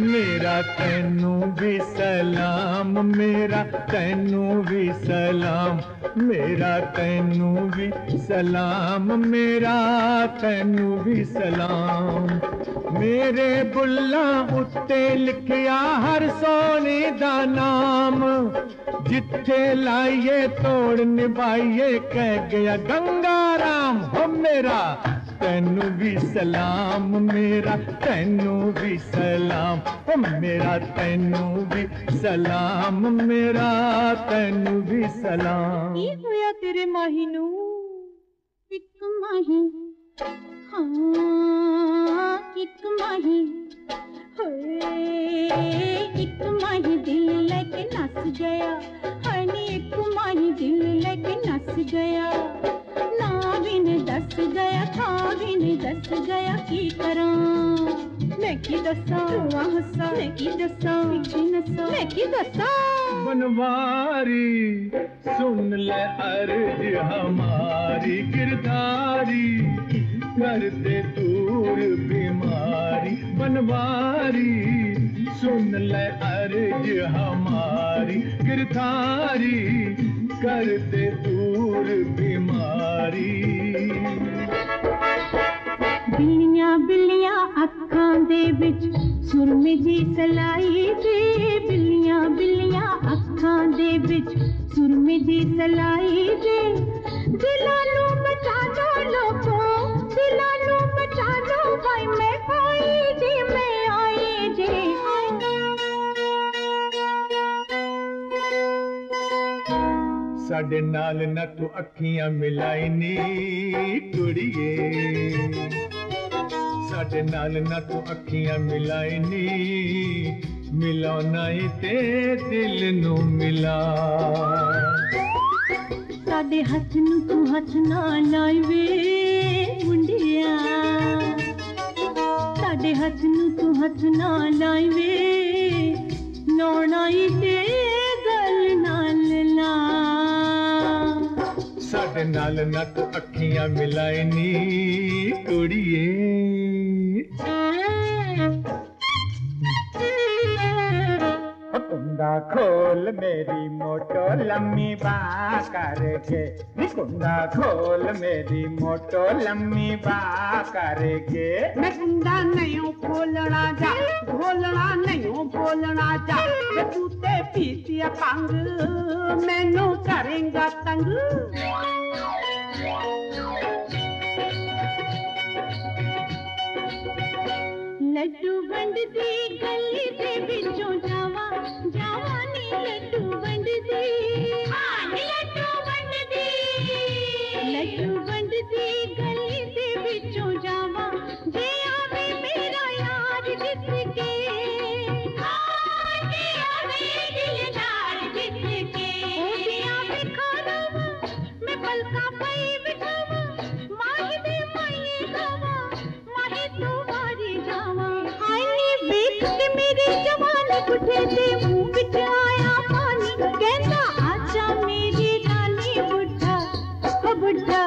मेरा तैनू भी सलाम, मेरा तैनू भी सलाम, मेरा तैनू भी सलाम, मेरा तैनू भी सलाम। मेरे बुल्ला उत्ते लिखिया हर सोने दा नाम, जिथे लाइए तोड़ निभाइए कह गया गंगा राम। हो मेरा तैनू भी सलाम, मेरा तैनू भी सलाम, ओ मेरा तैनू भी सलाम, मेरा तैनू भी सलाम। की होया तेरे माही नू इक माही, हाँ इक माही, होए इक माही दिल लेके नस गया, हाय नी इक माही दिल लेके नस गया। ना भी ने दस गया, था भी ने दस गया, की करा मैं की दसा, तू हसा मैं की दसा, नसा मैं की दसा। बनवारी सुन ले अर्ज हमारी, गिरधारी कर दे दूर बीमारी। बनवारी सुन ले अर्ज हमारी, गिरधारी कर दे दूर बीमारी। बिलिया बिलिया अखा दे बिच सुरमे जी सलाई दे, बिलिया बिलिया अखा दे बिच सुरमे जी सलाई दे। दिला नू बचा दो लोगो, दिला नू बचा दो भाई, मैं आई जी मैं आई जी। साढ़े नाल न तू अखियां मिलाई नी कुड़िए, साढ़े नाल न तू अखियां मिलाई नी, मिलाना ही ते दिल नू मिला। साढ़े हथ नू तू हथ ना लाई वे मुंडिया, साढ़े हथ नू तू हथ ना लाई वे, नौना ही ते गल नाल ला। साढ़े नाल ना तू अखियां मिलाई नी कुड़िए। कुंडा खोल मेरी मोटो लम्मी बा करके, कुंडा खोल मेरी मोटो लम्मी बा करके। मैं कुंडा नहीं हूँ खोलना जा, खोलना नहीं हूँ खोलना जा। जूते पीतिया पंग मैनू करेंगा तंग। लड्डू बंड दी गली दे बिचों जावा, जावा नी लड्डू बंड दी, हाँ नी लड्डू बंड दी। लड्डू बंड दी गली दे बिचों जावा, जे आवे मेरा यार जित के, हाँ जे आवे दिल यार जित के। ओ जे आवे खाना मैं पलका पई बिठावा, माही दे माही गावा, माही तुम्हारी जावा। देख के मेरे जवान बुढ़े दे मुंह बिच आया पानी, कहता आजा मेरी रानी। बुढ़ा हो बुढ़ा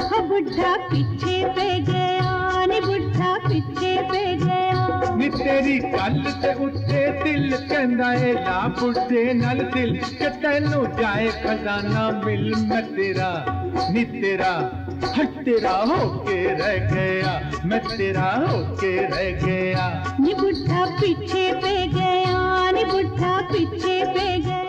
हो बुढ़ा पीछे पे गया नी, बुढ़ा पीछे पे गया नी। तेरी कल ते उठे दिल कहंदा ए ला बुढ़े नाल दिल, के तैनू जाए खजाना मिल, मैं तेरा नी तेरा हट तेरा होके रह गया, मैं तेरा होके रह गया। नी बुढ़ा पीछे पे गया, नी बुढ़ा पीछे पे गया।